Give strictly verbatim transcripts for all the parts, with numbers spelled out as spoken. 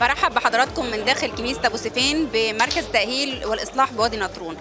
برحب بحضراتكم من داخل كنيسة أبو سيفين بمركز تأهيل والإصلاح بوادي نطرون.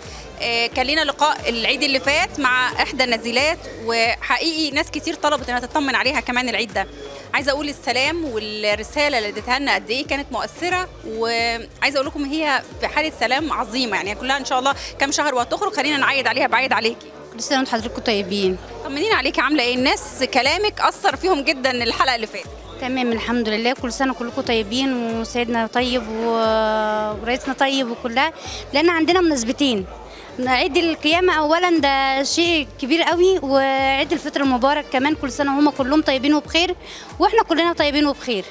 كان لنا لقاء العيد اللي فات مع إحدى النازلات، وحقيقي ناس كتير طلبت إنها تطمن عليها كمان العيد ده. عايزة أقول السلام والرسالة اللي اديتها لنا قد إيه كانت مؤثرة، وعايزة أقول لكم هي في حالة سلام عظيمة، يعني كلها إن شاء الله كام شهر وهتخرج. خلينا نعيد عليها بعيد عليكي. كل سنة وأنتم حضراتكم طيبين. طمنينا عليكي، عاملة إيه؟ الناس كلامك أثر فيهم جدا الحلقة اللي فاتت. تمام الحمد لله، كل سنه كلكم طيبين وسيدنا طيب ورئيسنا طيب وكلها، لان عندنا مناسبتين. عيد القيامه اولا ده شيء كبير قوي، وعيد الفطر المبارك كمان. كل سنه هم كلهم طيبين وبخير، واحنا كلنا طيبين وبخير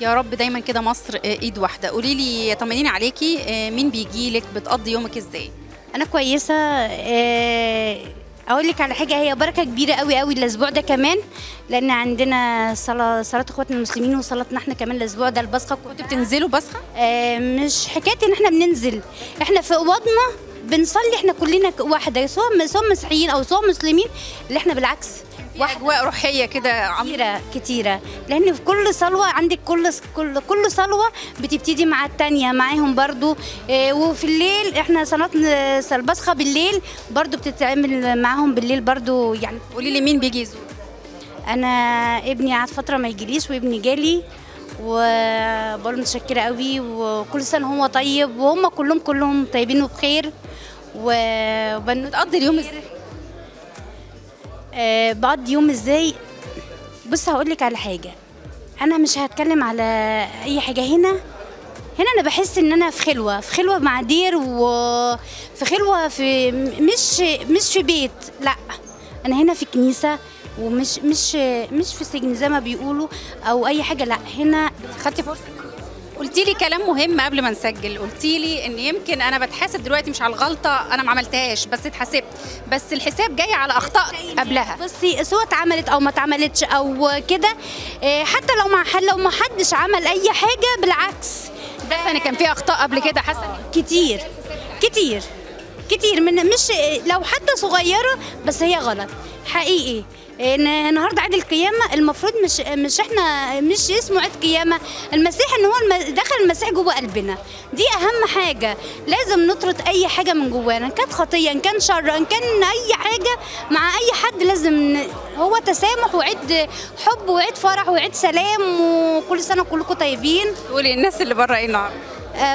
يا رب دايما كده. مصر ايد واحده. قولي لي، طمنيني عليكي، مين بيجي لك؟ بتقضي يومك ازاي؟ انا كويسه. إيه اقول لك على حاجه، هي بركه كبيره قوي قوي الاسبوع ده كمان، لان عندنا صلاه صلاه اخواتنا المسلمين وصلاتنا احنا كمان الاسبوع ده. البصخه كنتوا بتنزلوا بصخه؟ آه مش حكايه ان احنا بننزل، احنا في اوضنا بنصلي احنا كلنا واحده، سواء سواء مسيحيين او سواء مسلمين. اللي احنا بالعكس اجواء روحيه كده كتيره كتيره، لان في كل صلوه عندك كل كل كل صلوه بتبتدي مع الثانيه معاهم برضو. اه وفي الليل احنا صلاه البصخه بالليل برضو بتتعمل معاهم بالليل برضو. يعني قولي لي مين بيجي يزور؟ انا ابني قعد فتره ما يجيليش، وابني جالي، وبرضو متشكره قوي. وكل سنه هو طيب، وهم كلهم كلهم طيبين وبخير. وبنقضي اليوم ازاي؟ أه بقضي يوم ازاي؟ بص هقول لك على حاجه، انا مش هتكلم على اي حاجه. هنا هنا انا بحس ان انا في خلوه، في خلوه مع دير، وفي خلوه في مش مش في بيت، لا انا هنا في كنيسه، ومش مش مش في سجن زي ما بيقولوا او اي حاجه، لا هنا. خدتي فرصه، قلتي لي كلام مهم قبل ما نسجل. قلتي لي ان يمكن انا بتحاسب دلوقتي مش على الغلطه انا ما عملتهاش، بس اتحاسبت، بس الحساب جاي على اخطاء قبلها. بصي سواء اتعملت او ما اتعملتش او كده، حتى لو ما لو ما حدش عمل اي حاجه، بالعكس ده انا كان في اخطاء قبل كده حاسه كتير كتير كتير من مش لو حتى صغيره، بس هي غلط حقيقي. النهارده عيد القيامه، المفروض مش مش احنا مش اسمه عيد قيامه، المسيح ان هو دخل المسيح جوه قلبنا، دي اهم حاجه. لازم نطرد اي حاجه من جوانا، ان كانت خطيه ان كان شر ان كان اي حاجه مع اي حد. لازم هو تسامح وعيد حب وعيد فرح وعيد سلام. وكل سنه كلكم طيبين. قولي الناس اللي بره ايه النهارده؟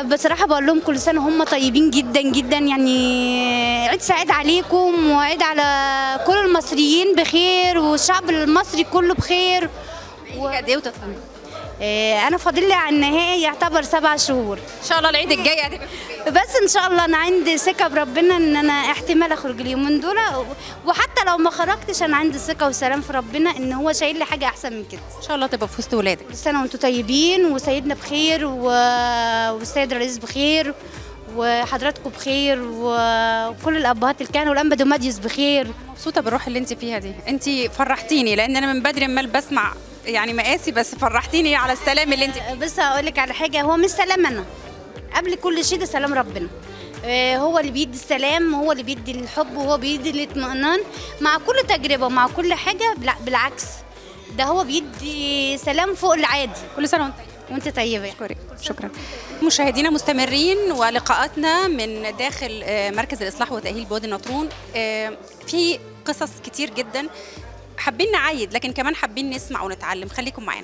بصراحه بقول لهم كل سنه هم طيبين جدا جدا، يعني عيد سعيد عليكم، وعيد على كل المصريين بخير، والشعب المصري كله بخير. قد ايه وتطمني؟ انا فاضل لي على النهايه يعتبر سبع شهور. ان شاء الله العيد الجاي هتبقى في البيت، بس ان شاء الله انا عندي ثقه بربنا ان انا احتمال اخرج اليومين دول، وحتى لو ما خرجتش انا عندي ثقه وسلام في ربنا ان هو شايل لي حاجه احسن من كده. ان شاء الله تبقى في وسط ولادك. كل سنه وانتم طيبين، وسيدنا بخير، و... والسيد الرئيس بخير، وحضراتكم بخير، وكل الابهات الكهنه والانبا دوماديوس بخير. مبسوطه بالروح اللي انت فيها دي، انت فرحتيني، لان انا من بدري امال بسمع يعني مقاسي، بس فرحتيني على السلام اللي انت. بس هقول لك على حاجه، هو مش سلام انا قبل كل شيء، ده سلام ربنا. هو اللي بيدي السلام، هو اللي بيدي الحب، وهو بيدي الاطمئنان مع كل تجربه ومع كل حاجه. لا بالعكس، ده هو بيدي سلام فوق العادي. كل سنه وانت وانت طيبه. شكرا شكرا. مشاهدينا مستمرين ولقاءاتنا من داخل مركز الاصلاح وتاهيل بوادي نطرون. في قصص كتير جدا حابين نعيد، لكن كمان حابين نسمع ونتعلم. خليكم معانا.